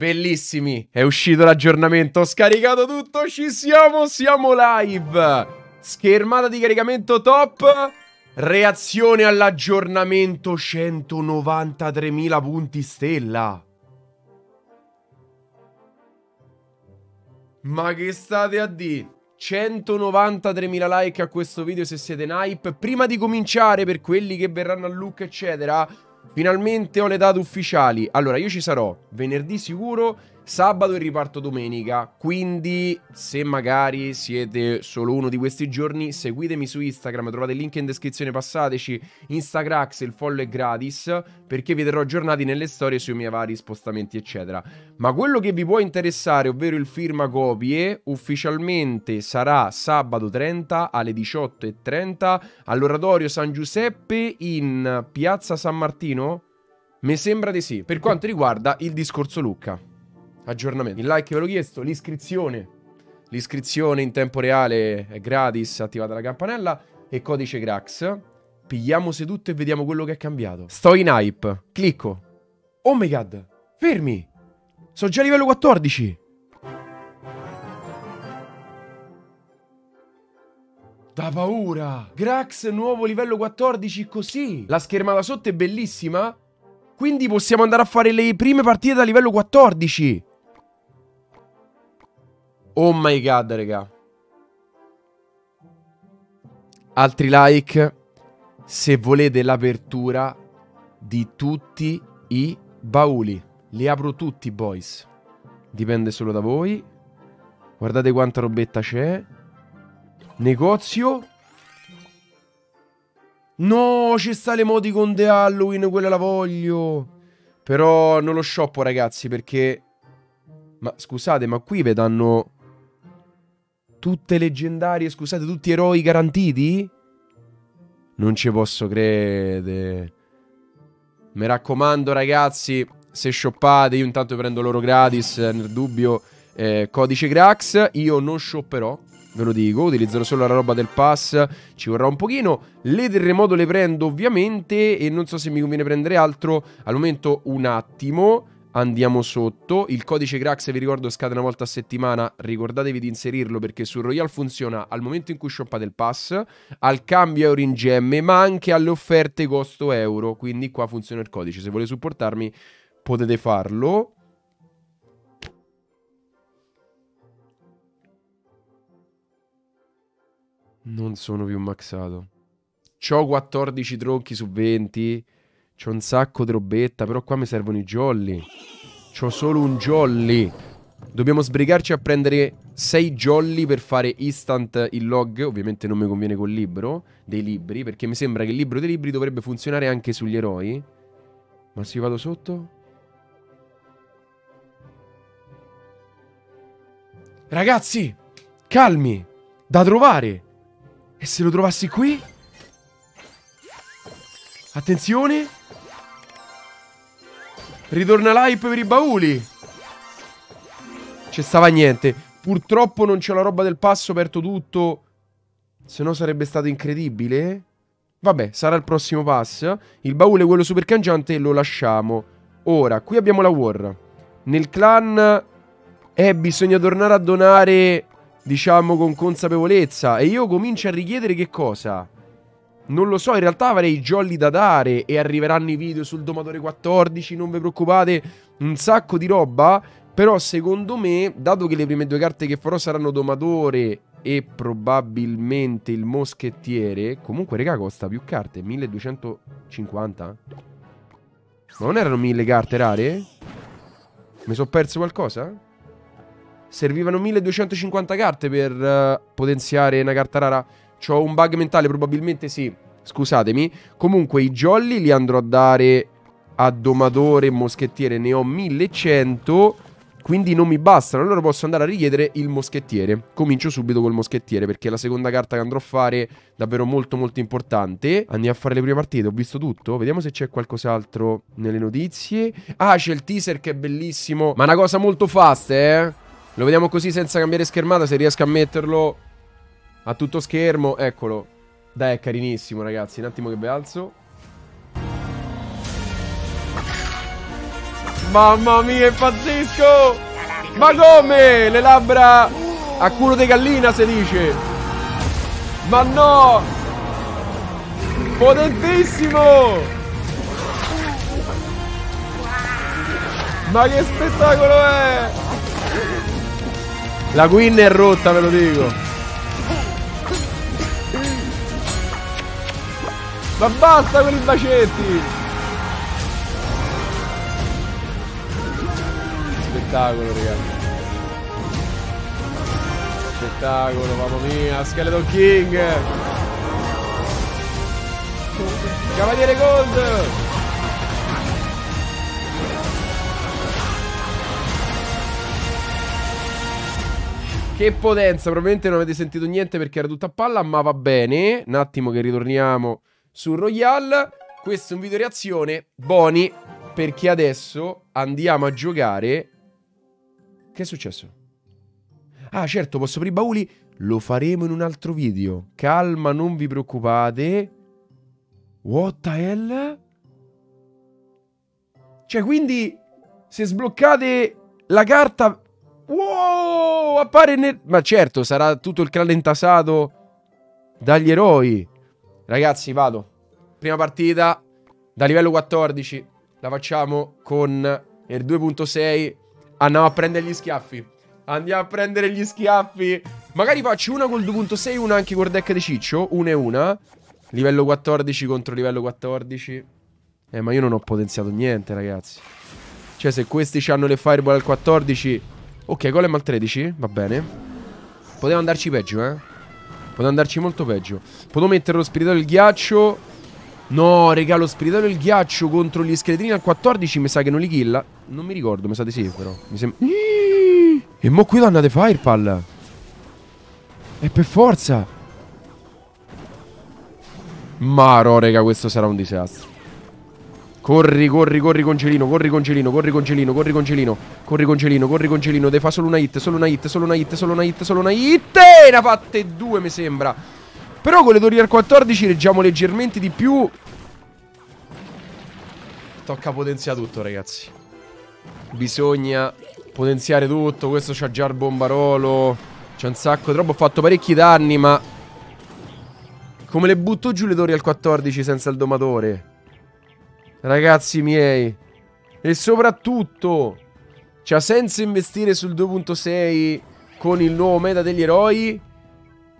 Bellissimi, è uscito l'aggiornamento, ho scaricato tutto, ci siamo, siamo live. Schermata di caricamento top, reazione all'aggiornamento, 193.000 punti stella. Ma che state a dire? 193.000 like a questo video se siete in hype. Prima di cominciare, per quelli che verranno a Lucca eccetera, finalmente ho le date ufficiali. Allora, io ci sarò venerdì sicuro, sabato e riparto domenica. Quindi, se magari siete solo uno di questi giorni, seguitemi su Instagram, trovate il link in descrizione, passateci. Instagrax, il follow è gratis, perché vi terrò aggiornati nelle storie sui miei vari spostamenti eccetera. Ma quello che vi può interessare, ovvero il firma copie, ufficialmente sarà sabato 30 alle 18:30 all'oratorio San Giuseppe in Piazza San Martino. Mi sembra di sì. Per quanto riguarda il discorso Lucca, aggiornamento, il like ve l'ho chiesto, l'iscrizione in tempo reale è gratis, attivate la campanella e codice Grax. Pigliamo seduto e vediamo quello che è cambiato. Sto in hype, clicco. Oh my god, fermi, sono già a livello 14. Da paura! Grax nuovo livello 14 così! La schermata sotto è bellissima! Quindi possiamo andare a fare le prime partite da livello 14! Oh my god, raga! Altri like se volete l'apertura di tutti i bauli. Li apro tutti, boys. Dipende solo da voi. Guardate quanta robetta c'è. Negozio. No, ci sta l'emoticon di Halloween, quella la voglio. Però non lo shoppo, ragazzi, perché... Ma scusate, ma qui vi danno tutte leggendarie, scusate, tutti eroi garantiti? Non ci posso credere. Mi raccomando, ragazzi, se shoppate, io intanto prendo l'oro gratis, nel dubbio codice Grax. Io non shopperò, ve lo dico, utilizzerò solo la roba del pass, ci vorrà un pochino. Le terremoto le prendo ovviamente e non so se mi conviene prendere altro al momento. Un attimo, andiamo sotto. Il codice Grax, vi ricordo, scade una volta a settimana, ricordatevi di inserirlo perché su Royal funziona al momento in cui shoppate il pass, al cambio euro in gemme, ma anche alle offerte costo euro, quindi qua funziona il codice, se volete supportarmi potete farlo. Non sono più maxato. C'ho 14 tronchi su 20. C'ho un sacco di robetta. Però qua mi servono i jolly. C'ho solo un jolly. Dobbiamo sbrigarci a prendere 6 jolly per fare instant il log. Ovviamente non mi conviene col libro dei libri, perché mi sembra che il libro dei libri dovrebbe funzionare anche sugli eroi. Ma se io vado sotto... Ragazzi, calmi. Da trovare. E se lo trovassi qui? Attenzione! Ritorna l'hype per i bauli! C'è stava niente. Purtroppo non c'è la roba del passo, ho aperto tutto. Se no sarebbe stato incredibile. Vabbè, sarà il prossimo pass. Il baule, quello super cangiante, lo lasciamo. Ora, qui abbiamo la war. Nel clan... bisogna tornare a donare... diciamo con consapevolezza. E io comincio a richiedere che cosa? Non lo so, in realtà avrei i jolly da dare. E arriveranno i video sul domatore 14, non vi preoccupate, un sacco di roba. Però secondo me, dato che le prime due carte che farò saranno domatore e probabilmente il moschettiere. Comunque raga, costa più carte, 1250. Ma non erano 1000 carte rare? Mi sono perso qualcosa? Servivano 1250 carte per potenziare una carta rara. C'ho un bug mentale, probabilmente sì. Scusatemi. Comunque i jolly li andrò a dare a domatore e moschettiere. Ne ho 1100, quindi non mi bastano. Allora posso andare a richiedere il moschettiere. Comincio subito col moschettiere, perché è la seconda carta che andrò a fare, davvero molto molto importante. Andiamo a fare le prime partite. Ho visto tutto. Vediamo se c'è qualcos'altro nelle notizie. Ah, c'è il teaser che è bellissimo. Ma una cosa molto fast, Lo vediamo così senza cambiare schermata, se riesco a metterlo a tutto schermo. Eccolo. Dai, è carinissimo, ragazzi. Un attimo che ve alzo. Mamma mia, è pazzesco! Ma come? Le labbra a culo di gallina si dice. Ma no! Potentissimo! Ma che spettacolo è! La Queen è rotta, ve lo dico. Ma basta con i bacetti! Spettacolo, ragazzi. Spettacolo, mamma mia. Skeleton King. Cavaliere Gold. Che potenza, probabilmente non avete sentito niente perché era tutta a palla, ma va bene. Un attimo che ritorniamo su Royale. Questo è un video reazione, Boni, perché adesso andiamo a giocare. Che è successo? Ah certo, posso aprire i bauli? Lo faremo in un altro video. Calma, non vi preoccupate. What the hell? Cioè, quindi, se sbloccate la carta... Wow, appare nel... Ma certo, sarà tutto il clan intasato dagli eroi. Ragazzi, vado. Prima partita da livello 14. La facciamo con il 2.6. Andiamo a prendere gli schiaffi. Andiamo a prendere gli schiaffi. Magari faccio una col 2.6, una anche col deck di Ciccio. Una e una. Livello 14 contro livello 14. Ma io non ho potenziato niente, ragazzi. Cioè, se questi hanno le fireball al 14... Ok, golem al 13, va bene. Poteva andarci peggio, eh. Poteva andarci molto peggio. Potevo mettere lo spirituale del ghiaccio. No, regà, lo spirituale del ghiaccio contro gli scheletrini al 14 mi sa che non li killa. Non mi ricordo, mi sa di sì, però. Mi sembra... E mo qui dannate Firepal. E per forza. Maro, regà, questo sarà un disastro. Corri, corri, corri congelino, corri congelino, corri congelino, corri congelino, corri congelino, corri congelino, deve fare solo una hit, solo una hit, solo una hit, solo una hit, solo una hit. E ne ha fatte due, mi sembra. Però con le torri al 14 reggiamo leggermente di più. Tocca potenziare tutto, ragazzi. Bisogna potenziare tutto. Questo c'ha già il bombarolo. C'è un sacco di roba, ho fatto parecchi danni, ma come le butto giù le torri al 14 senza il domatore? Ragazzi miei. E soprattutto, cioè, senza investire sul 2.6 con il nuovo meta degli eroi,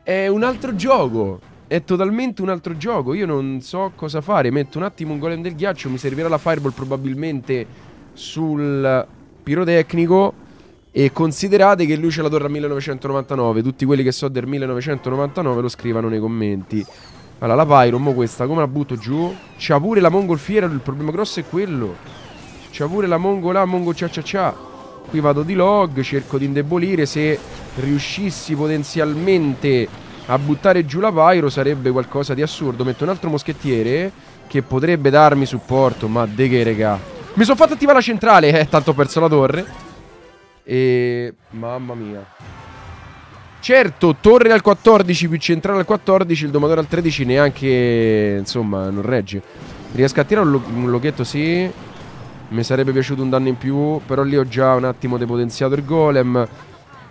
è un altro gioco. È totalmente un altro gioco. Io non so cosa fare. Metto un attimo un golem del ghiaccio. Mi servirà la fireball probabilmente sul pirotecnico. E considerate che lui c'è la torre a 1999. Tutti quelli che so del 1999 lo scrivano nei commenti. Allora, la Pyro, mo questa, come la butto giù? C'ha pure la mongolfiera, il problema grosso è quello. C'ha pure la mongola, mongo cia cia cia. Qui vado di log, cerco di indebolire. Se riuscissi potenzialmente a buttare giù la Pyro sarebbe qualcosa di assurdo. Metto un altro moschettiere che potrebbe darmi supporto, ma de che, regà. Mi sono fatto attivare la centrale, tanto ho perso la torre. E... mamma mia. Certo, torre al 14 più centrale al 14, il domatore al 13 neanche, insomma, non regge. Riesco a tirare un loghetto, sì. Mi sarebbe piaciuto un danno in più, però lì ho già un attimo depotenziato il golem.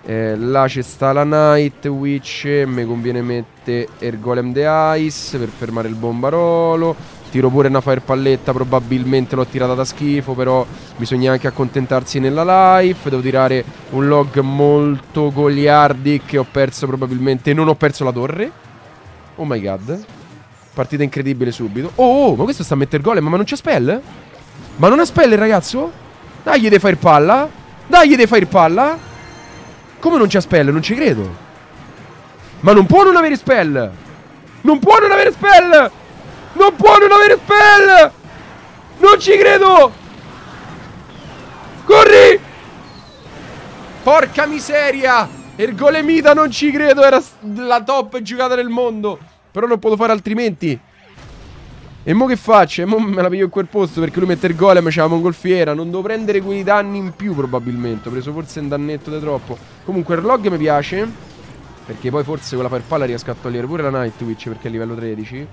Là c'è sta la Night Witch, mi conviene mettere il golem de Ice per fermare il bombarolo. Tiro pure una fire palletta, probabilmente l'ho tirata da schifo, però bisogna anche accontentarsi nella life. Devo tirare un log molto goliardi che ho perso probabilmente, non ho perso la torre. Oh my god. Partita incredibile subito. Oh, ma questo sta a mettere golem, ma non c'è spell? Ma non ha spell il ragazzo? Dagli dei fire palla. Dagli dei fire palla. Come non c'è spell? Non ci credo. Ma non può non avere spell. Non può non avere spell. Non può non avere spell! Non ci credo! Corri! Porca miseria! Ergolemita, non ci credo! Era la top giocata del mondo! Però non potevo fare altrimenti! E mo che faccio? E mo me la piglio in quel posto perché lui mette il golem, c'è la mongolfiera. Non devo prendere quei danni in più probabilmente. Ho preso forse un dannetto di troppo. Comunque il log mi piace, perché poi forse con la farfalla riesco a togliere pure la Night Witch, perché è a livello 13.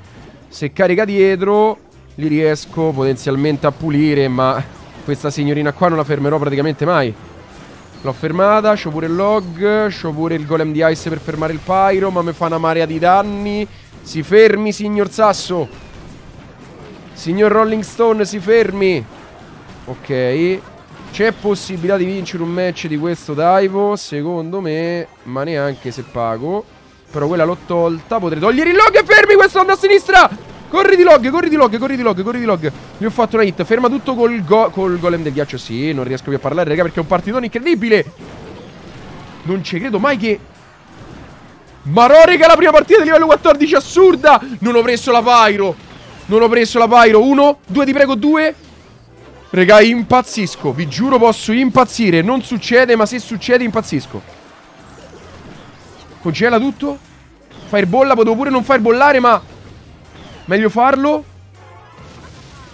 Se carica dietro li riesco potenzialmente a pulire, ma Questa signorina qua non la fermerò praticamente mai. L'ho fermata, c'ho pure il log, c'ho pure il golem di ice per fermare il pyro, ma mi fa una marea di danni. Si fermi, signor Sasso. Signor Rolling Stone, si fermi. Ok. C'è possibilità di vincere un match di questo Daivo, secondo me, ma neanche se pago. Però quella l'ho tolta, potrei togliere il log e fermi questo onda a sinistra. Corri di log, corri di log, corri di log, corri di log. Gli ho fatto una hit, ferma tutto col golem del ghiaccio. Sì, non riesco più a parlare, raga, perché è un partitone incredibile. Non ci credo mai che... Marò, raga, la prima partita di livello 14 assurda. Non ho preso la pyro. Non ho preso la pyro. 1, 2, ti prego, 2. Raga, impazzisco. Vi giuro, posso impazzire. Non succede, ma se succede impazzisco. Congela tutto. Firebolla, potevo pure non firebollare, ma meglio farlo.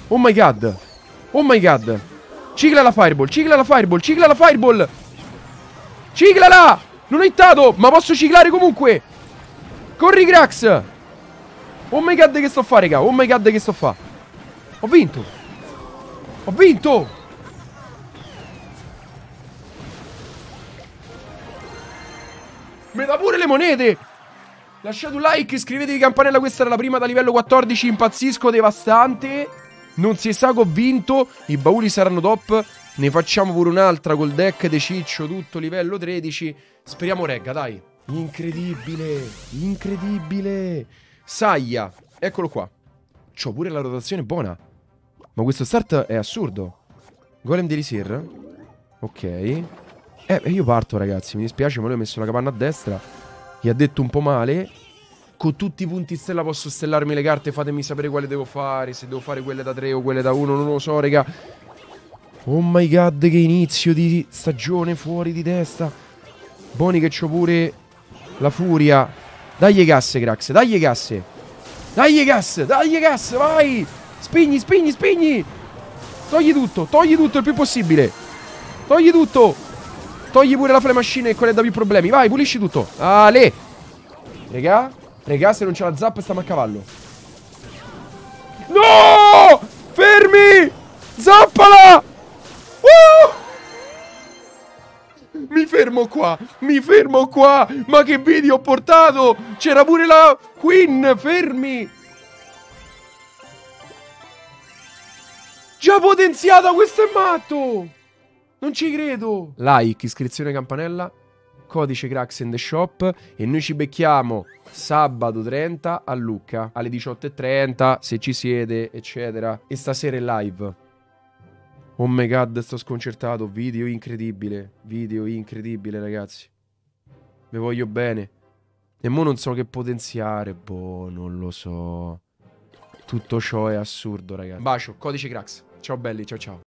Oh my god. Oh my god. Cicla la fireball, cicla la fireball, cicla la fireball. Ciclala. Non ho hittato, ma posso ciclare comunque. Corri, Grax. Oh my god, che sto a fare, raga. Oh my god, che sto a fare. Ho vinto. Ho vinto. Me da pure le monete. Lasciate un like, iscrivetevi, campanella. Questa era la prima da livello 14. Impazzisco, devastante. Non si sa che ho vinto. I bauli saranno top. Ne facciamo pure un'altra col deck de Ciccio, tutto livello 13. Speriamo regga, dai. Incredibile, incredibile. Saia, eccolo qua. C'ho pure la rotazione buona. Ma questo start è assurdo. Golem di Lisir. Ok. Io parto, ragazzi, mi dispiace, ma lui ha messo la capanna a destra. Gli ha detto un po' male. Con tutti i punti stella posso stellarmi le carte. Fatemi sapere quale devo fare. Se devo fare quelle da 3 o quelle da 1, non lo so, raga. Oh my god, che inizio di stagione fuori di testa. Boni che c'ho pure la furia. Dagli gas, Grax, dagli gas. Dagli gas, dagli gas, vai. Spegni, spegni, spegni. Togli tutto il più possibile. Togli tutto. Togli pure la flame machine e quella da più problemi. Vai, pulisci tutto. Ale. Regà, se non c'è la zap stiamo a cavallo. No! Fermi! Zappala! Mi fermo qua, mi fermo qua. Ma che video ho portato? C'era pure la Queen, fermi. Già potenziata, questo è matto. Non ci credo. Like, iscrizione, campanella, codice Grax in the shop. E noi ci becchiamo sabato 30 a Lucca alle 18:30, se ci siete, eccetera. E stasera è live. Oh my god, sto sconcertato. Video incredibile, ragazzi. Vi voglio bene. E mo non so che potenziare. Boh, non lo so. Tutto ciò è assurdo, ragazzi. Bacio, codice Grax. Ciao belli, ciao ciao.